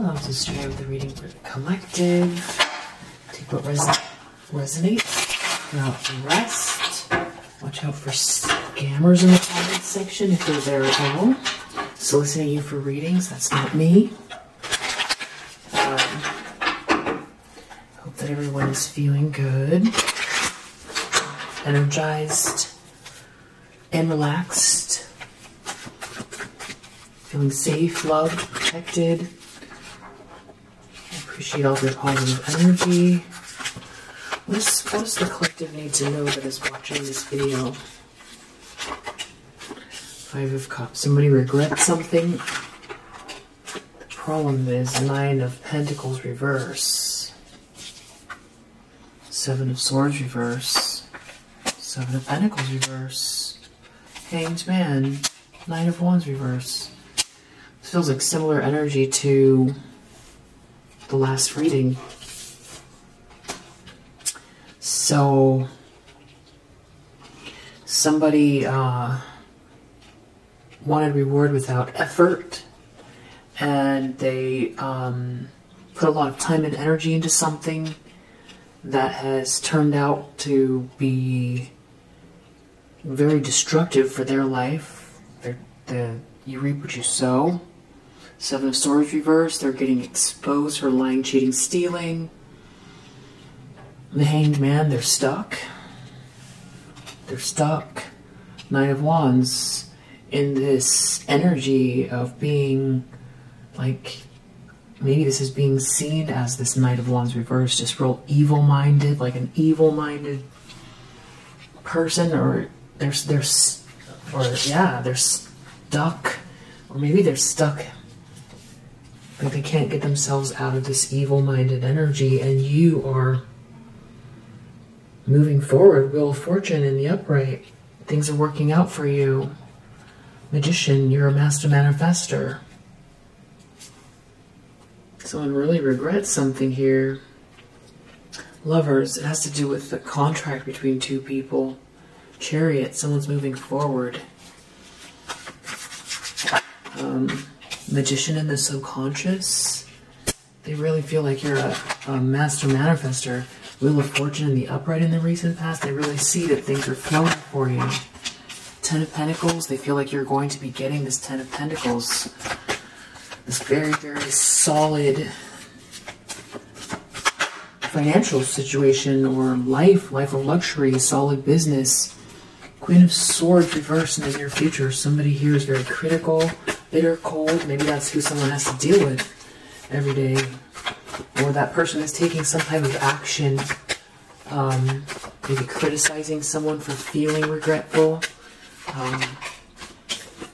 I love to start with the reading for the collective. Take what resonates. Now the rest. Watch out for scammers in the comment section if they're there at all. Soliciting you for readings, that's not me. Hope that everyone is feeling good, energized, and relaxed. Feeling safe, loved, protected. I appreciate all their positive energy. What does the collective need to know that is watching this video? Five of Cups. Somebody regrets something. The problem is Nine of Pentacles reverse. Seven of Swords reverse. Seven of Pentacles reverse. Hanged Man. Nine of Wands reverse. This feels like similar energy to the last reading. So somebody wanted reward without effort, and they put a lot of time and energy into something that has turned out to be very destructive for their life. You reap what you sow. Seven of Swords reverse. They're getting exposed for lying, cheating, stealing. The Hanged Man, they're stuck. They're stuck. Nine of Wands. In this energy of being, like, maybe this is being seen as this Knight of Wands reverse, just real evil-minded, like an evil-minded person, or they're stuck, or maybe they're stuck, like they can't get themselves out of this evil-minded energy, and you are moving forward, Wheel of Fortune in the upright, things are working out for you. Magician, you're a master manifester. Someone really regrets something here. Lovers, it has to do with the contract between two people. Chariot, someone's moving forward. Magician in the subconscious. They really feel like you're a master manifester. Wheel of Fortune in the upright in the recent past. They really see that things are flowing for you. Ten of Pentacles, they feel like you're going to be getting this Ten of Pentacles. This very, very solid financial situation or life of luxury, solid business. Queen of Swords reversed in the near future. Somebody here is very critical, bitter, cold. Maybe that's who someone has to deal with every day. Or that person is taking some type of action, maybe criticizing someone for feeling regretful.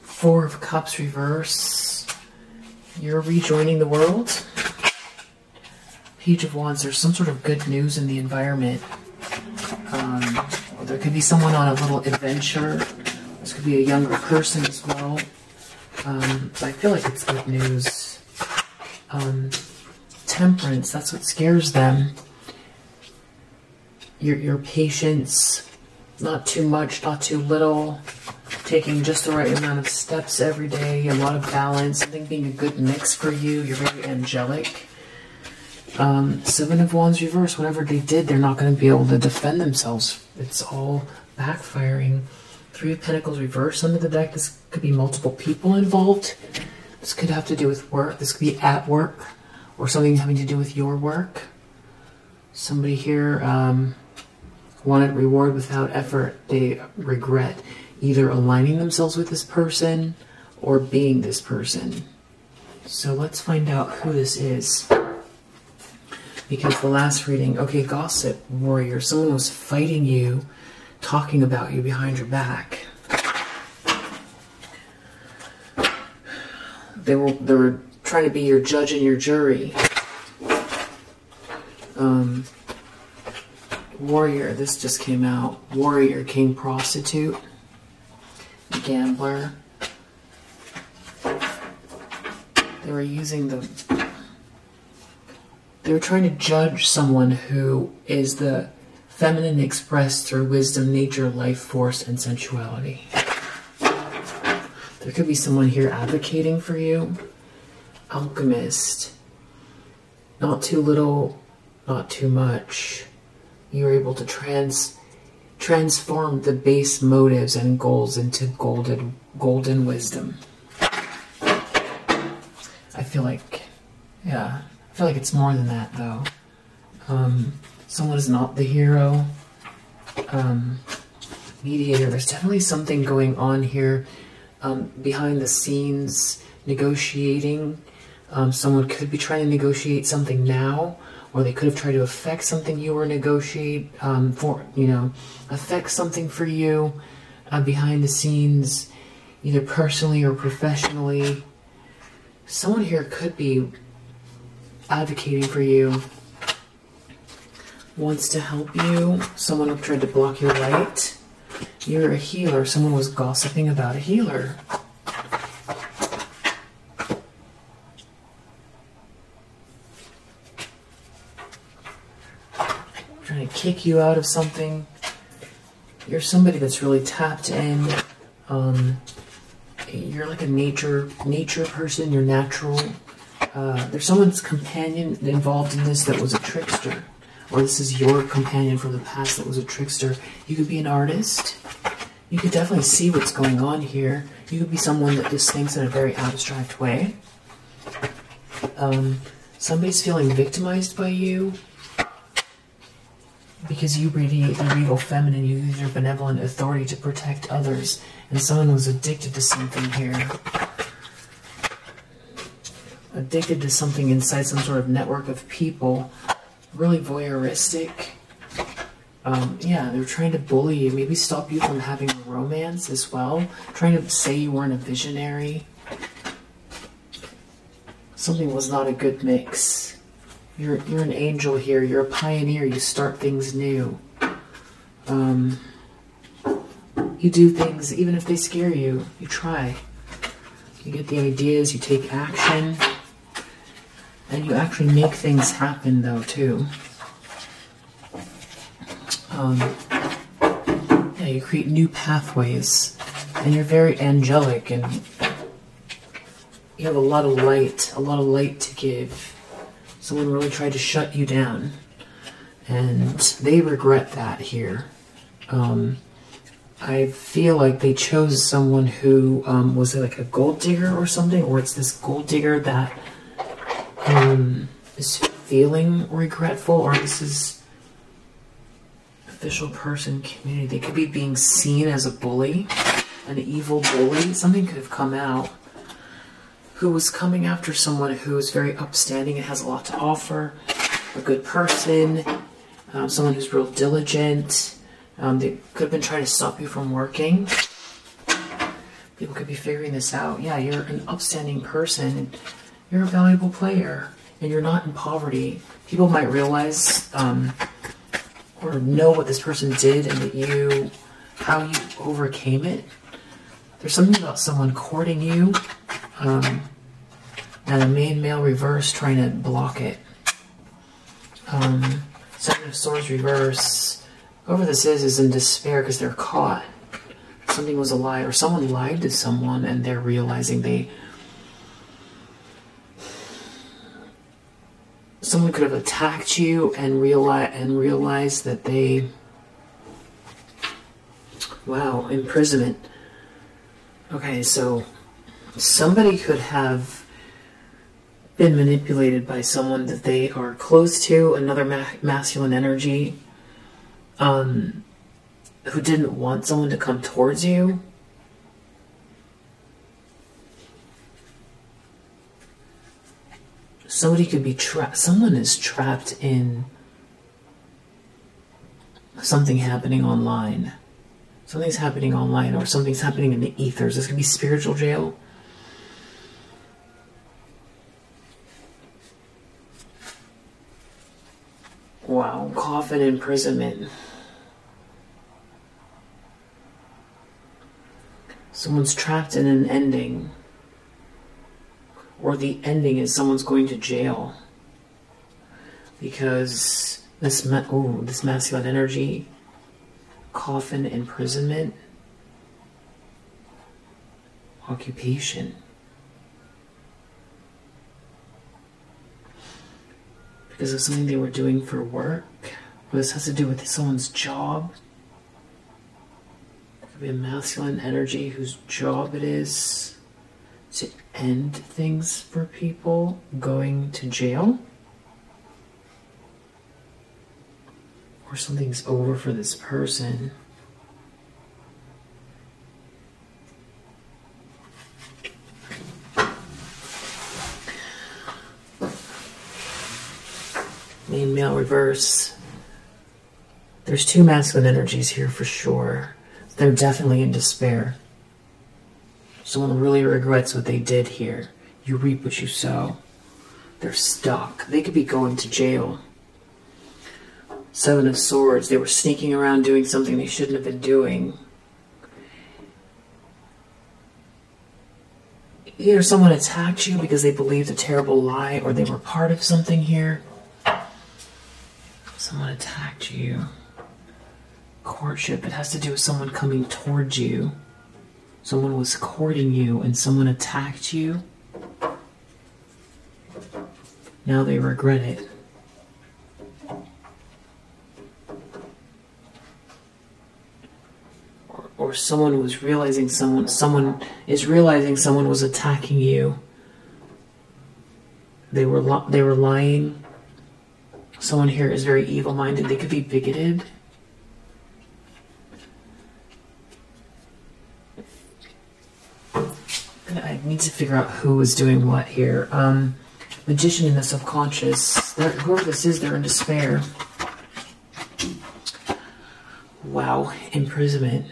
Four of Cups reverse. You're rejoining the world. Page of Wands. There's some sort of good news in the environment. There could be someone on a little adventure. This could be a younger person as well. I feel like it's good news. Temperance. That's what scares them. Your patience. Not too much, not too little. Taking just the right amount of steps every day, a lot of balance, something being a good mix for you. You're very angelic. Seven of Wands reverse. Whatever they did, they're not going to be able to defend themselves. It's all backfiring. Three of Pentacles reverse under the deck. This could be multiple people involved. This could have to do with work. This could be at work or something having to do with your work. Somebody here wanted reward without effort. They regret either aligning themselves with this person or being this person. So let's find out who this is. Because the last reading, okay, gossip warrior, someone was fighting you, talking about you behind your back. They were trying to be your judge and your jury. Warrior, this just came out. Warrior, king, prostitute, gambler. They were trying to judge someone who is the feminine expressed through wisdom, nature, life force, and sensuality. There could be someone here advocating for you. Alchemist, Not too little, not too much. You are able to transform the base motives and goals into golden wisdom. I feel like, yeah, I feel like it's more than that, though. Someone is not the hero. Mediator, there's definitely something going on here, behind the scenes, negotiating. Someone could be trying to negotiate something now, or they could have tried to affect something you were negotiate, affect something for you, behind the scenes, either personally or professionally. Someone here could be advocating for you, wants to help you. Someone who tried to block your light. You're a healer. Someone was gossiping about a healer. Trying to kick you out of something. You're somebody that's really tapped in. You're like a nature person. You're natural. There's someone's companion involved in this that was a trickster, or this is your companion from the past that was a trickster. You could be an artist. You could definitely see what's going on here. You could be someone that just thinks in a very abstract way. Somebody's feeling victimized by you, because you radiate the regal feminine. You use your benevolent authority to protect others. And someone was addicted to something here. Addicted to something inside some sort of network of people. Really voyeuristic. Yeah, they were trying to bully you. Maybe stop you from having a romance as well. Trying to say you weren't a visionary. Something was not a good mix. You're an angel here. You're a pioneer. You start things new. You do things even if they scare you. You try. You get the ideas. You take action. And you actually make things happen, though, too. Yeah, you create new pathways. And you're very angelic. And you have a lot of light to give. Someone really tried to shut you down, and they regret that here. I feel like they chose someone who was like a gold digger or something, or it's this gold digger that is feeling regretful, or this is official person, community. They could be being seen as a bully, an evil bully. Something could have come out. Who was coming after someone who is very upstanding and has a lot to offer, a good person, someone who's real diligent. They could have been trying to stop you from working. People could be figuring this out. Yeah, you're an upstanding person. You're a valuable player, and you're not in poverty. People might realize or know what this person did and that you, how you overcame it. There's something about someone courting you. And a male reverse trying to block it. Seven of Swords reverse. Whoever this is in despair because they're caught. Something was a lie, or someone lied to someone, and they're realizing they... Someone could have attacked you and realized that they... Wow, imprisonment. Okay, so... Somebody could have been manipulated by someone that they are close to, another masculine energy, who didn't want someone to come towards you. Somebody could be trapped. Someone is trapped in something happening online. Something's happening online, or something's happening in the ethers. This could be spiritual jail. Wow, coffin imprisonment. Someone's trapped in an ending. Or the ending is someone's going to jail. Because this masculine energy, coffin imprisonment, occupation. because of something they were doing for work, or this has to do with someone's job. It could be a masculine energy whose job it is to end things for people going to jail. Or something's over for this person. Main male reverse. There's two masculine energies here for sure. They're definitely in despair. Someone really regrets what they did here. You reap what you sow. They're stuck. They could be going to jail. Seven of Swords. They were sneaking around doing something they shouldn't have been doing. Either someone attacked you because they believed a terrible lie, or they were part of something here. Someone attacked you. Courtship. It has to do with someone coming towards you. Someone was courting you and someone attacked you. Now they regret it. Or someone was realizing someone was attacking you. They were lying. Someone here is very evil-minded. They could be bigoted. I need to figure out who was doing what here. Magician in the subconscious. Whoever this is, they're in despair. Wow, imprisonment.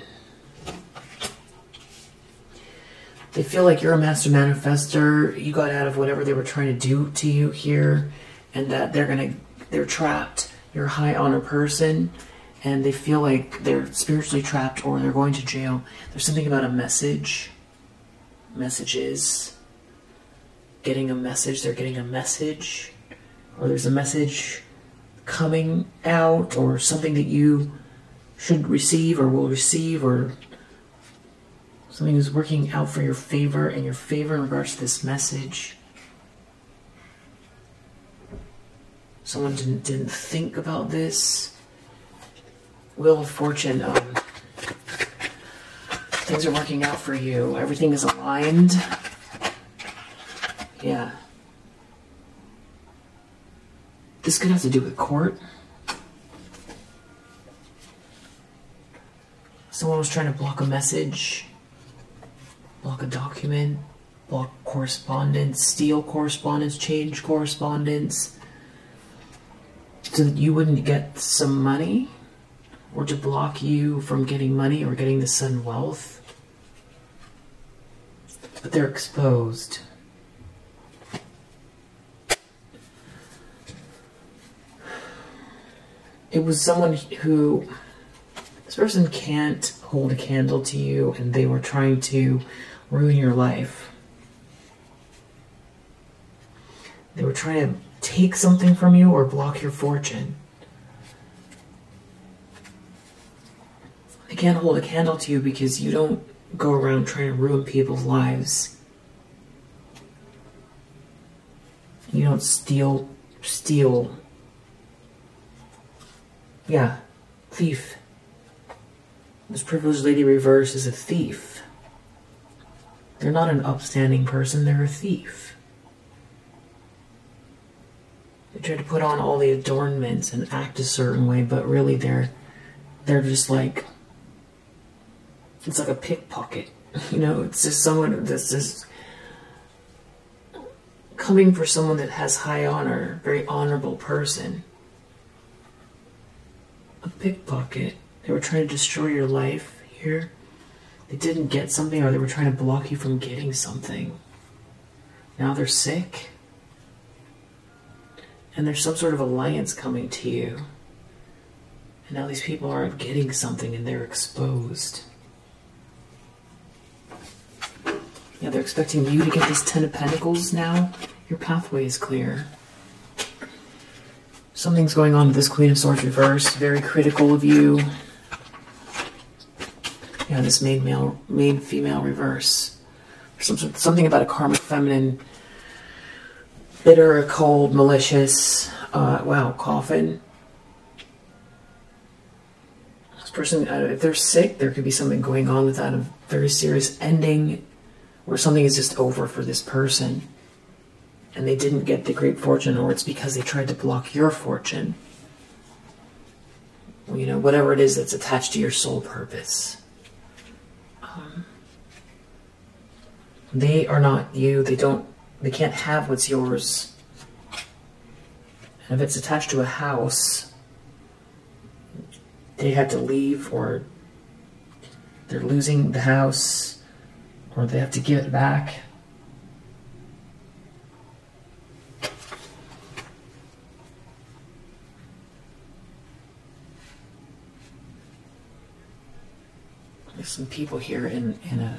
They feel like you're a master manifester. You got out of whatever they were trying to do to you here, and that they're trapped. You're a high honor person, and they feel like they're spiritually trapped or they're going to jail. There's something about a message. Messages. Getting a message. They're getting a message. Or there's a message coming out, or something that you should receive or will receive, or something is working out for your favor, and your favor in regards to this message. Someone didn't think about this. Wheel of Fortune. Things are working out for you. Everything is aligned. Yeah. This could have to do with court. Someone was trying to block a message. Block a document, block correspondence, steal correspondence, change correspondence, so that you wouldn't get some money, or to block you from getting money or getting the sun wealth. But they're exposed. It was someone who, this person can't hold a candle to you, and they were trying to ruin your life. They were trying to take something from you or block your fortune. They can't hold a candle to you because you don't go around trying to ruin people's lives. You don't steal. Yeah, thief. This privileged lady reverse is a thief. They're not an upstanding person, they're a thief. They try to put on all the adornments and act a certain way, but really they're just like, it's like a pickpocket. You know, it's just someone that's just coming for someone that has high honor, very honorable person. A pickpocket. They were trying to destroy your life here. They didn't get something, or they were trying to block you from getting something. Now they're sick. And there's some sort of alliance coming to you. And now these people aren't getting something and they're exposed. Yeah, they're expecting you to get this Ten of Pentacles now. Your pathway is clear. Something's going on with this Queen of Swords reverse. Very critical of you. Yeah, this main female reverse. Something about a karmic feminine. Bitter, cold, malicious, Wow, coffin. This person, if they're sick, there could be something going on that's had a very serious ending, or something is just over for this person, and they didn't get the great fortune, or it's because they tried to block your fortune. You know, whatever it is that's attached to your soul purpose. They are not you. They can't have what's yours. And if it's attached to a house, they had to leave, or they're losing the house, or they have to give it back. There's some people here in a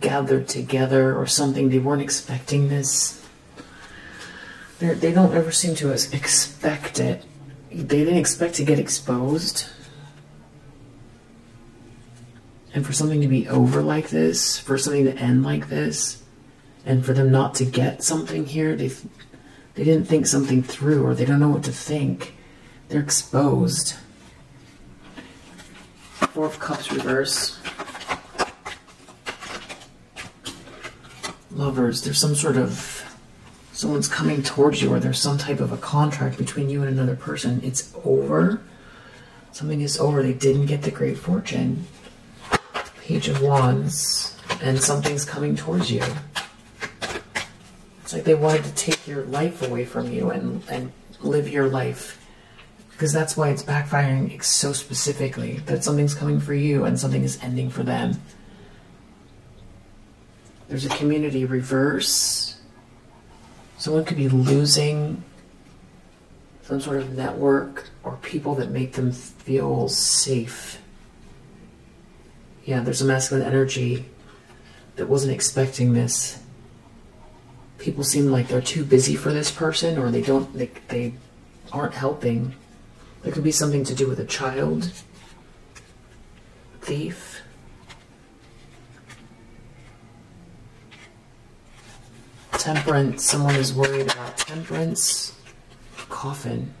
gathered together or something. They weren't expecting this. They don't ever seem to expect it. They didn't expect to get exposed. And for something to be over like this, for something to end like this, and for them not to get something here, they didn't think something through, or they don't know what to think. They're exposed. Four of Cups reverse. Lovers, there's some sort of, someone's coming towards you, or there's some type of a contract between you and another person. It's over. Something is over. They didn't get the great fortune. Page of Wands, and something's coming towards you. It's like they wanted to take your life away from you and live your life, because that's why it's backfiring so specifically, that something's coming for you and something is ending for them. There's a community reverse. Someone could be losing some sort of network or people that make them feel safe. Yeah, there's a masculine energy that wasn't expecting this. People seem like they're too busy for this person, or they aren't helping. There could be something to do with a child, thief. Temperance, someone is worried about temperance. Coffin.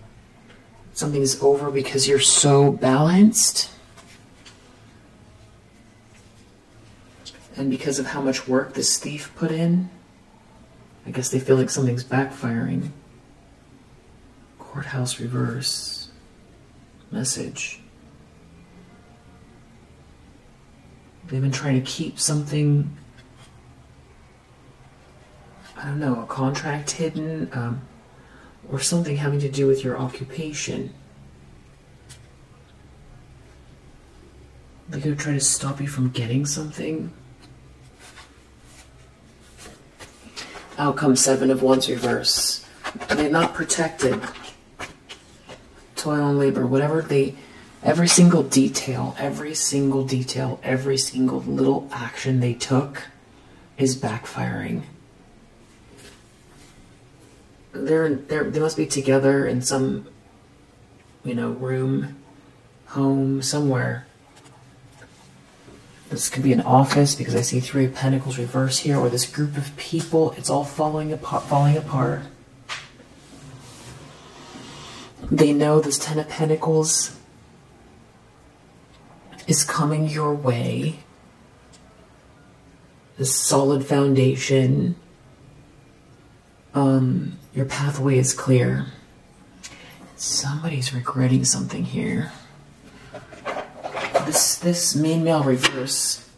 Something is over because you're so balanced. And because of how much work this thief put in, I guess they feel like something's backfiring. Courthouse reverse. Message. They've been trying to keep something, I don't know, a contract hidden, or something having to do with your occupation. They could try to stop you from getting something. Out comes Seven of Wands reverse. They're not protected. Toil and labor, whatever they, every single detail, every single little action they took is backfiring. They must be together in some, you know, room, home, somewhere. This could be an office, because I see Three of Pentacles reverse here, or this group of people. It's all falling apart. They know this Ten of Pentacles is coming your way. This solid foundation. Your pathway is clear. Somebody's regretting something here. This main male reverse.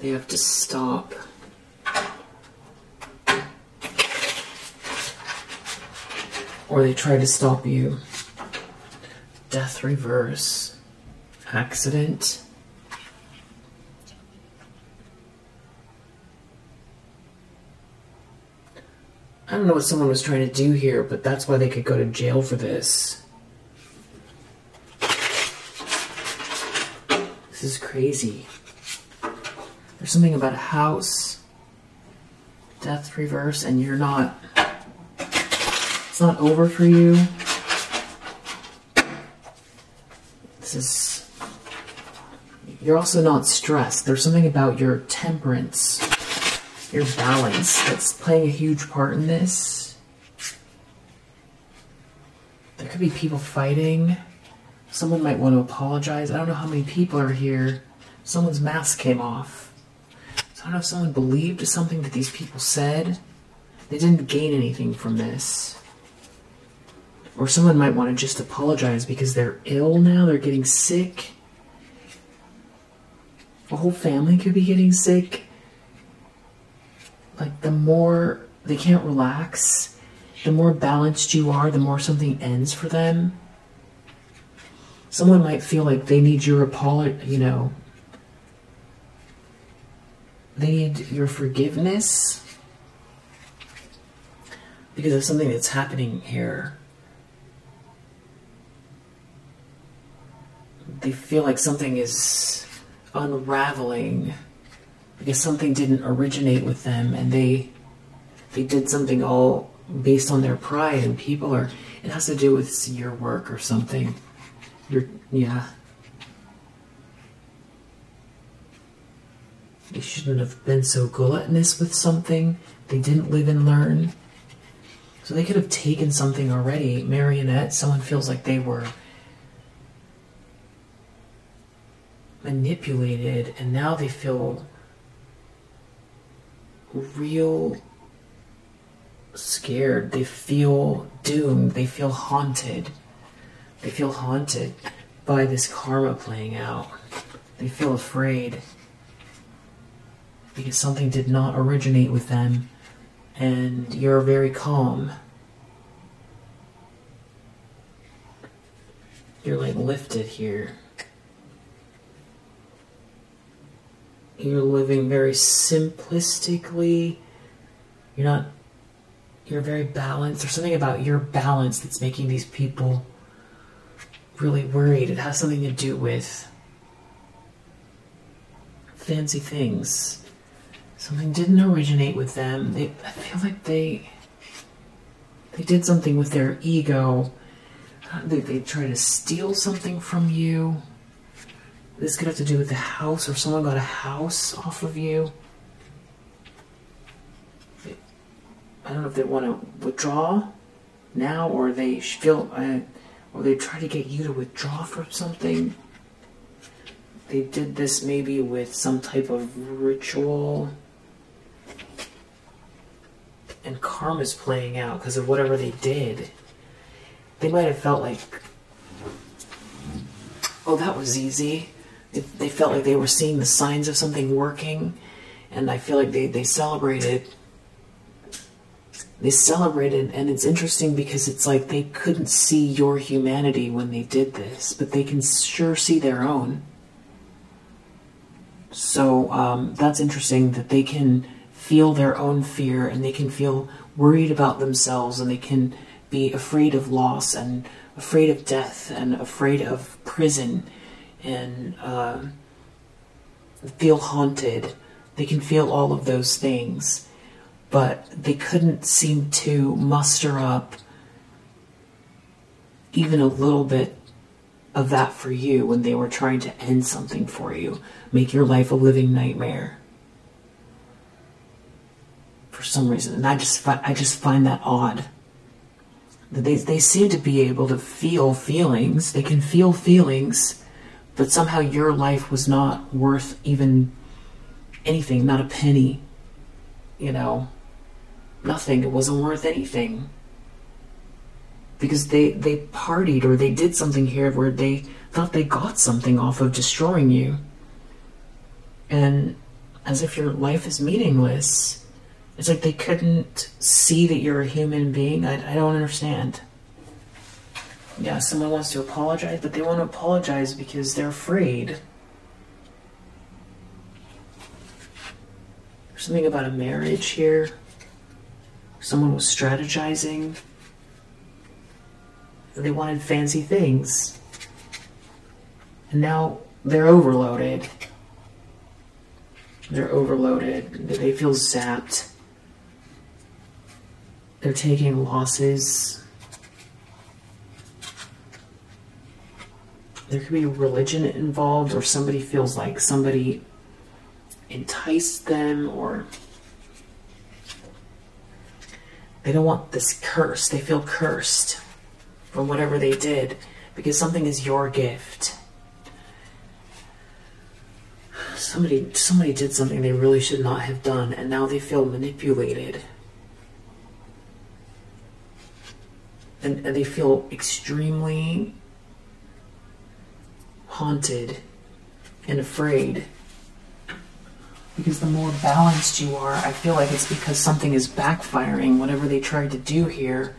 They have to stop. Or they try to stop you. Death reverse. Accident. I don't know what someone was trying to do here, but that's why they could go to jail for this. This is crazy. There's something about a house. Death reverse, and you're not, it's not over for you. This is, you're also not stressed. There's something about your temperance. your balance that's playing a huge part in this. There could be people fighting. Someone might want to apologize. I don't know how many people are here. Someone's mask came off. So I don't know if someone believed something that these people said. They didn't gain anything from this. Or someone might want to just apologize because they're ill now, they're getting sick. A whole family could be getting sick. Like, the more they can't relax, the more balanced you are, the more something ends for them. Someone might feel like they need your apology, you know. They need your forgiveness because of something that's happening here. They feel like something is unraveling because something didn't originate with them, and they did something all based on their pride, and people are, it has to do with your work or something. Yeah. They shouldn't have been so gluttonous with something. They didn't live and learn. So they could have taken something already. Marionette, someone feels like they were manipulated, and now they feel real scared. They feel doomed. They feel haunted. They feel haunted by this karma playing out. They feel afraid because something did not originate with them, and you're very calm. You're like lifted here. You're living very simplistically. You're not, you're very balanced. There's something about your balance that's making these people really worried. It has something to do with fancy things. Something didn't originate with them. I feel like they did something with their ego. They try to steal something from you. This could have to do with the house, or someone got a house off of you. I don't know if they want to withdraw now, or they feel, or they try to get you to withdraw from something. They did this maybe with some type of ritual, and karma's playing out because of whatever they did. They might have felt like, oh, that was easy. They felt like they were seeing the signs of something working, and I feel like they celebrated. They celebrated, and it's interesting because it's like they couldn't see your humanity when they did this, but they can sure see their own. So that's interesting that they can feel their own fear, and they can feel worried about themselves, and they can be afraid of loss, and afraid of death, and afraid of prison, and feel haunted. They can feel all of those things, but they couldn't seem to muster up even a little bit of that for you when they were trying to end something for you, make your life a living nightmare for some reason. And I just find that odd. They seem to be able to feel feelings. They can feel feelings, but somehow your life was not worth even anything, not a penny, you know, nothing. It wasn't worth anything because they partied, or they did something here where they thought they got something off of destroying you. And as if your life is meaningless. It's like they couldn't see that you're a human being. I don't understand. Yeah, someone wants to apologize, but they want to apologize because they're afraid. There's something about a marriage here. Someone was strategizing. They wanted fancy things. And now they're overloaded. They're overloaded. They feel zapped. They're taking losses. There could be religion involved, or somebody feels like somebody enticed them, or They don't want this curse. They feel cursed from whatever they did because something is your gift. Somebody did something they really should not have done, and now they feel manipulated. And they feel extremely haunted and afraid. Because the more balanced you are, I feel like it's because something is backfiring, whatever they tried to do here.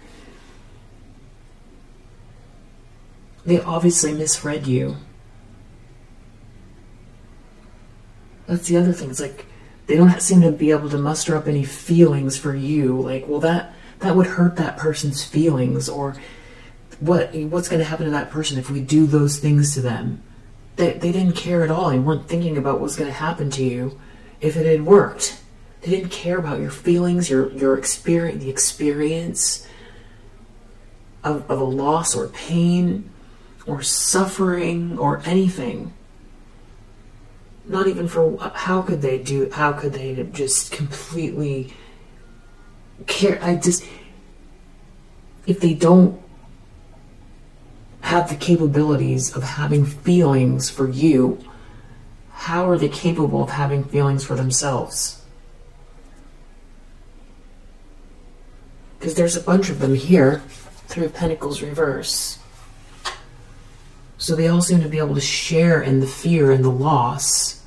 They obviously misread you. That's the other thing. It's like they don't seem to be able to muster up any feelings for you. Like, well, that would hurt that person's feelings, or what's going to happen to that person if we do those things to them? They didn't care at all. They weren't thinking about what was going to happen to you if it had worked. They didn't care about your feelings, your experience, the experience of a loss or pain or suffering or anything. Not even for how could they just completely care? If they don't have the capabilities of having feelings for you, how are they capable of having feelings for themselves? Because there's a bunch of them here, Three of Pentacles reverse. So they all seem to be able to share in the fear and the loss.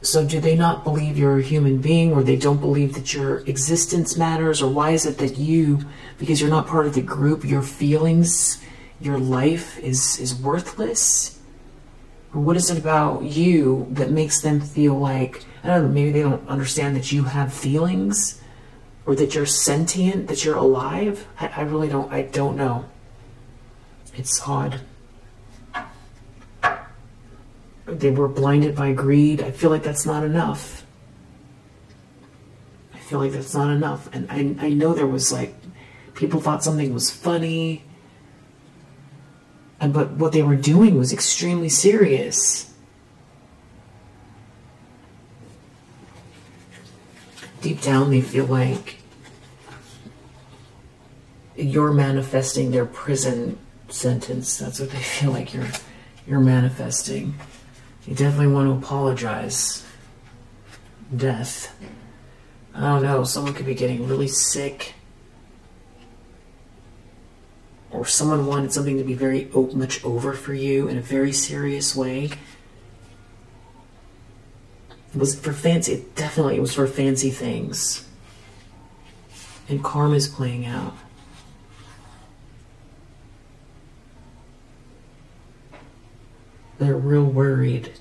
So do they not believe you're a human being, or they don't believe that your existence matters? Or why is it that you, because you're not part of the group, your feelings, your life is worthless? Or what is it about you that makes them feel like, I don't know, maybe they don't understand that you have feelings, or that you're sentient, that you're alive? I really don't, I don't know. It's odd. They were blinded by greed. I feel like that's not enough. I feel like that's not enough. And I know there was like, people thought something was funny. But what they were doing was extremely serious. Deep down, they feel like you're manifesting their prison sentence. That's what they feel like you're manifesting. You definitely want to apologize. Death. I don't know, someone could be getting really sick. Or someone wanted something to be very much over for you in a very serious way. Was it for fancy? It was for fancy things. And karma's playing out. They're real worried.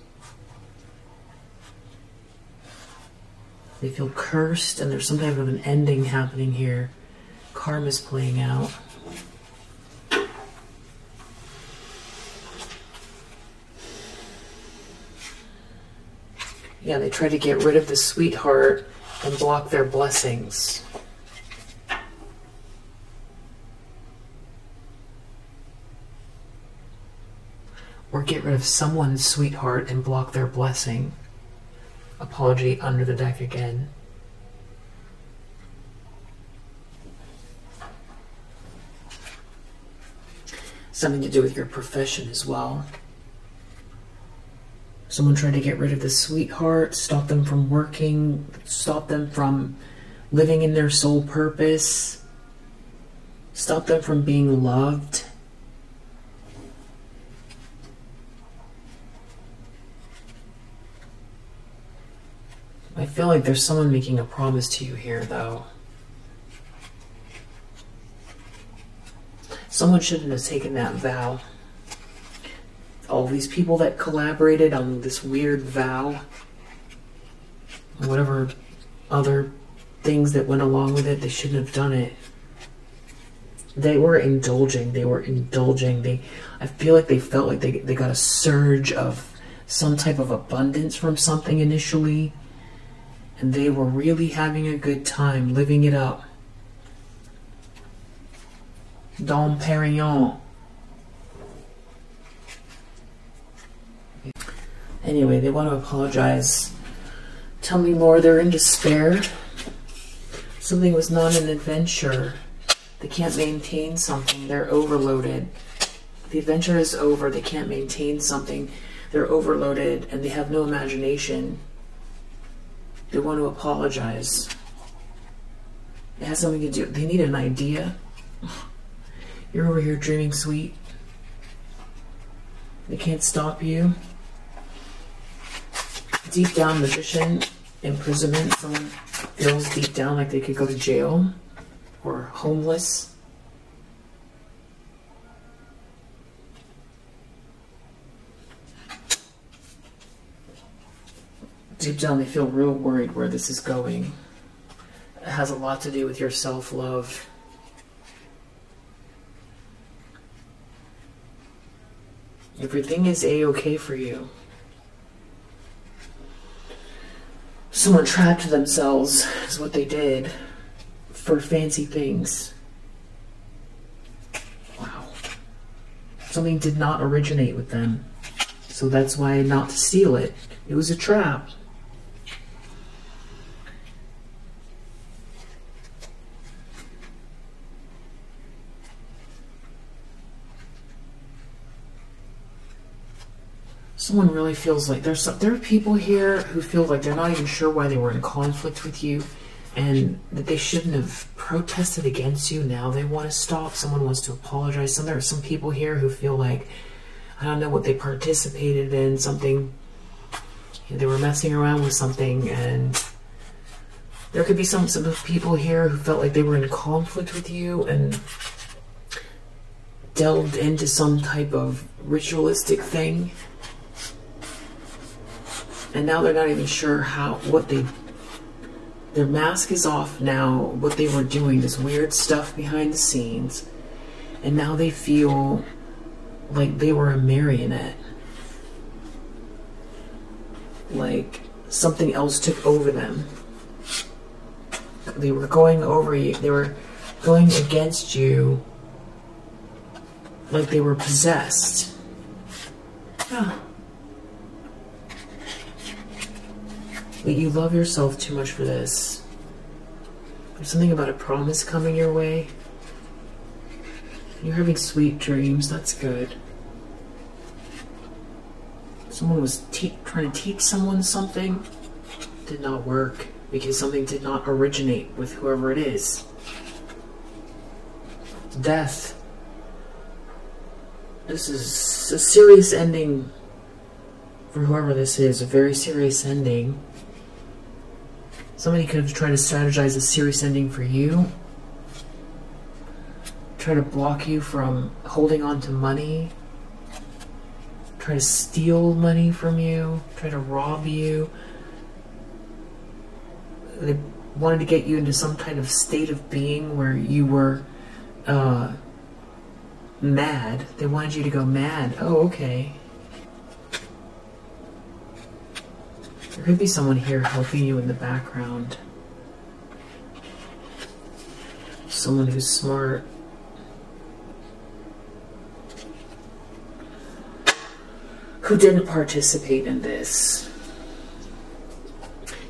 They feel cursed, and there's some type of an ending happening here. Karma's playing out. Yeah, they try to get rid of the sweetheart and block their blessings. Or get rid of someone's sweetheart and block their blessing. Apology under the deck again. Something to do with your profession as well. Someone tried to get rid of the sweetheart, stop them from working, stop them from living in their soul purpose, stop them from being loved. I feel like there's someone making a promise to you here, though. Someone shouldn't have taken that vow. All these people that collaborated on this weird vow, whatever other things that went along with it, they shouldn't have done it. They were indulging. They were indulging. I feel like they felt like they got a surge of some type of abundance from something initially. And they were really having a good time, living it up. Dom Perignon. Anyway, they want to apologize. Tell me more. They're in despair. Something was not an adventure. They can't maintain something. They're overloaded. The adventure is over. They can't maintain something. They're overloaded and they have no imagination. They want to apologize. It has something to do. They need an idea. You're over here dreaming sweet. They can't stop you. Deep down, magician, imprisonment. Someone feels deep down like they could go to jail or homeless. Deep down, they feel real worried where this is going. It has a lot to do with your self-love. Everything is a-okay for you. Someone trapped themselves is what they did for fancy things. Wow. Something did not originate with them. So that's why not to steal it. It was a trap. Someone really feels like there are people here who feel like they're not even sure why they were in conflict with you and that they shouldn't have protested against you. Now they want to stop. Someone wants to apologize. There are some people here who feel like, I don't know what they participated in, something, they were messing around with something, and there could be some people here who felt like they were in conflict with you and delved into some type of ritualistic thing. And now they're not even sure how, what they, their mask is off now, what they were doing, this weird stuff behind the scenes. And now they feel like they were a marionette. Like something else took over them. They were going over you, they were going against you like they were possessed. Huh. But you love yourself too much for this. There's something about a promise coming your way. You're having sweet dreams, that's good. Someone was trying to teach someone something. Did not work because something did not originate with whoever it is. Death. This is a serious ending for whoever this is, a very serious ending. Somebody could have tried to strategize a serious ending for you. Try to block you from holding on to money. Try to steal money from you. Try to rob you. They wanted to get you into some kind of state of being where you were mad. They wanted you to go mad. Oh, okay. There could be someone here helping you in the background. Someone who's smart. Who didn't participate in this.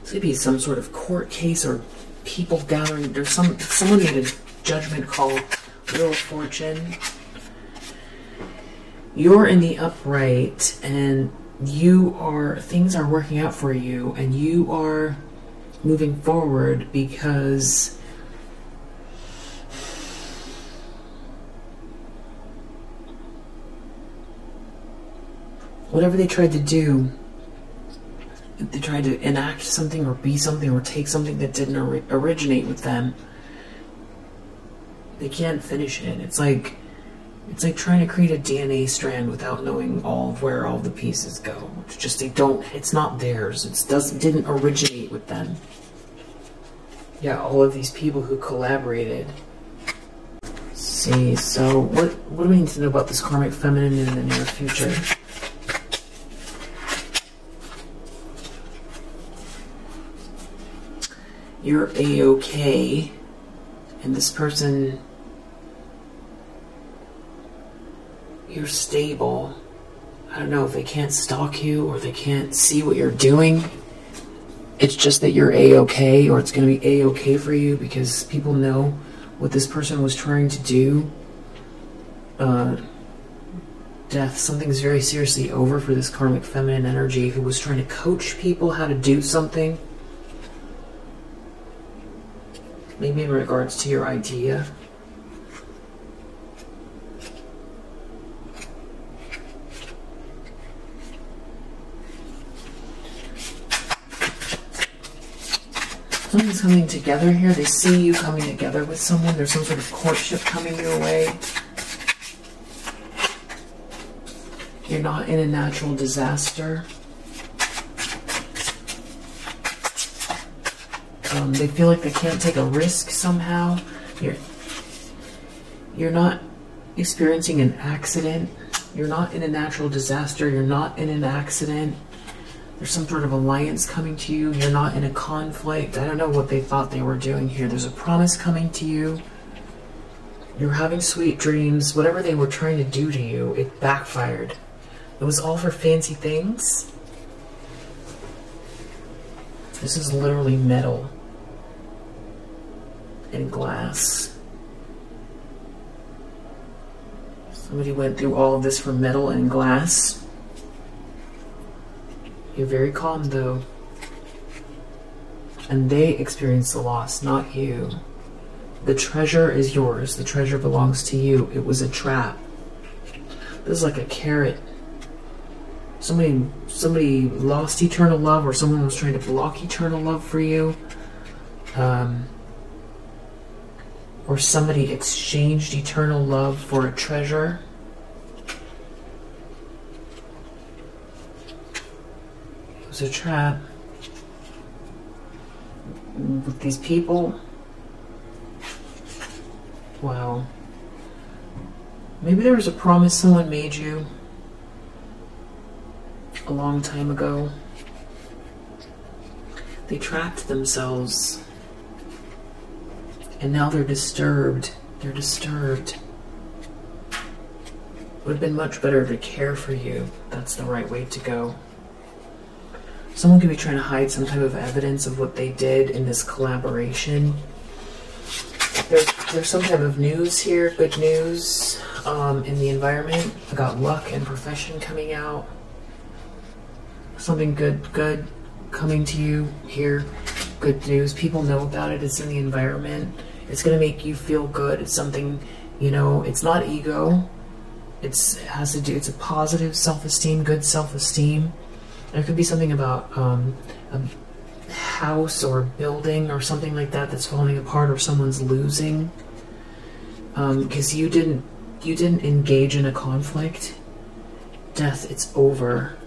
This could be some sort of court case or people gathering. There's someone made a judgment call. Wheel of Fortune. You're in the upright and you are, things are working out for you and you are moving forward because whatever they tried to do, they tried to enact something or be something or take something that didn't originate with them. They can't finish it. It's like trying to create a DNA strand without knowing all of where all the pieces go. It's just it's not theirs. It didn't originate with them. Yeah, all of these people who collaborated. Let's see, so what do we need to know about this karmic feminine in the near future? You're a-okay, and this person, you're stable. I don't know if they can't stalk you or they can't see what you're doing. It's just that you're A-okay, or it's going to be A-okay for you because people know what this person was trying to do. Death, something's very seriously over for this karmic feminine energy who was trying to coach people how to do something. Maybe in regards to your idea. Something's coming together here. They see you coming together with someone. There's some sort of courtship coming your way. You're not in a natural disaster. They feel like they can't take a risk somehow. You're not experiencing an accident. You're not in a natural disaster. You're not in an accident. There's some sort of alliance coming to you. You're not in a conflict. I don't know what they thought they were doing here. There's a promise coming to you. You're having sweet dreams. Whatever they were trying to do to you, it backfired. It was all for fancy things. This is literally metal and glass. Somebody went through all of this for metal and glass. You're very calm though, and they experienced the loss, not you. The treasure is yours. The treasure belongs to you. It was a trap. This is like a carrot. Somebody lost eternal love, or someone was trying to block eternal love for you, or somebody exchanged eternal love for a treasure. A trap with these people. Wow. Maybe there was a promise someone made you a long time ago. They trapped themselves and now they're disturbed. They're disturbed. Would have been much better to care for you. That's the right way to go. Someone could be trying to hide some type of evidence of what they did in this collaboration. There's some type of news here, good news in the environment. I got luck and profession coming out. Something good coming to you here. Good news. People know about it. It's in the environment. It's going to make you feel good. It's something, you know, it's not ego. It's a positive self-esteem, good self-esteem. There could be something about a house or a building or something like that that's falling apart, or someone's losing because you didn't engage in a conflict. Death, it's over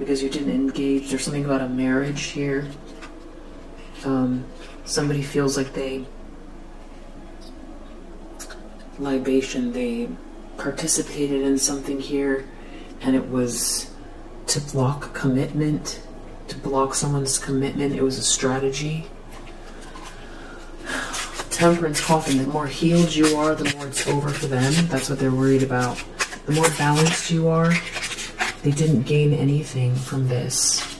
because you didn't engage. There's something about a marriage here. Somebody feels like they libation. They participated in something here, and it was to block commitment, to block someone's commitment. It was a strategy. Temperance, coffin. The more healed you are, the more it's over for them. That's what they're worried about. The more balanced you are, they didn't gain anything from this.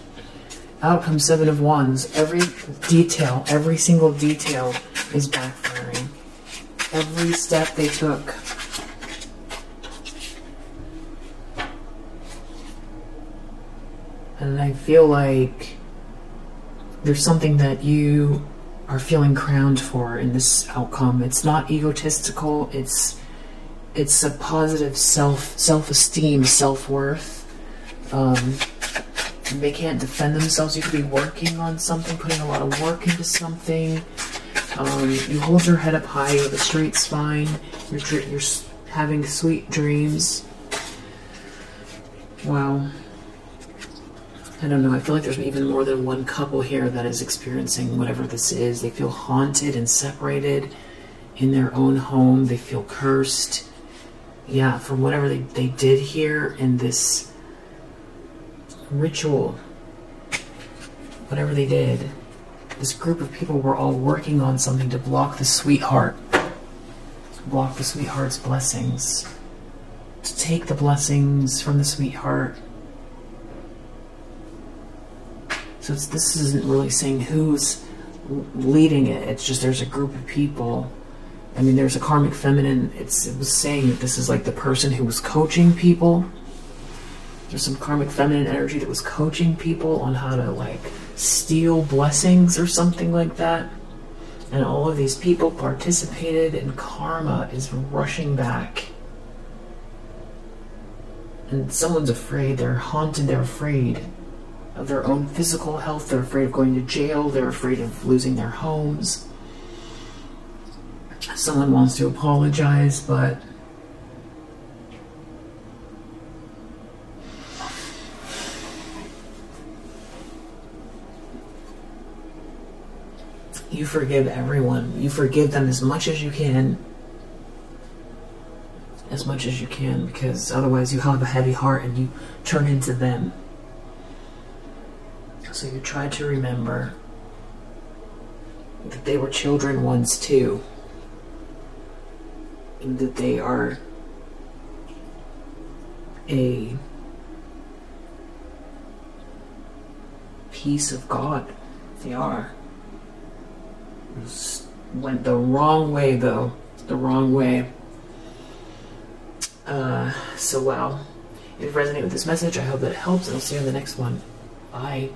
Outcome, Seven of Wands. Every single detail is backfiring. Every step they took. And I feel like there's something that you are feeling crowned for in this outcome. It's not egotistical. It's a positive self-esteem, self-worth. They can't defend themselves. You could be working on something, putting a lot of work into something. You hold your head up high. You have a straight spine. You're having sweet dreams. Wow. I don't know, I feel like there's even more than one couple here that is experiencing whatever this is. They feel haunted and separated in their own home. They feel cursed. Yeah, from whatever they did here in this ritual. Whatever they did. This group of people were all working on something to block the sweetheart. To block the sweetheart's blessings. To take the blessings from the sweetheart. So this isn't really saying who's leading it. It's just there's a group of people. I mean, there's a karmic feminine. It was saying that this is like the person who was coaching people. There's some karmic feminine energy that was coaching people on how to like steal blessings or something like that. And all of these people participated, and karma is rushing back. And someone's afraid. They're haunted. They're afraid of their own physical health. They're afraid of going to jail. They're afraid of losing their homes. Someone wants to apologize, but you forgive everyone. You forgive them as much as you can. As much as you can, because otherwise you have a heavy heart and you turn into them. So you try to remember that they were children once too. And that they are a piece of God. They are. Went the wrong way though. The wrong way. So wow. If you resonate with this message, I hope that it helps, and I'll see you in the next one. Bye.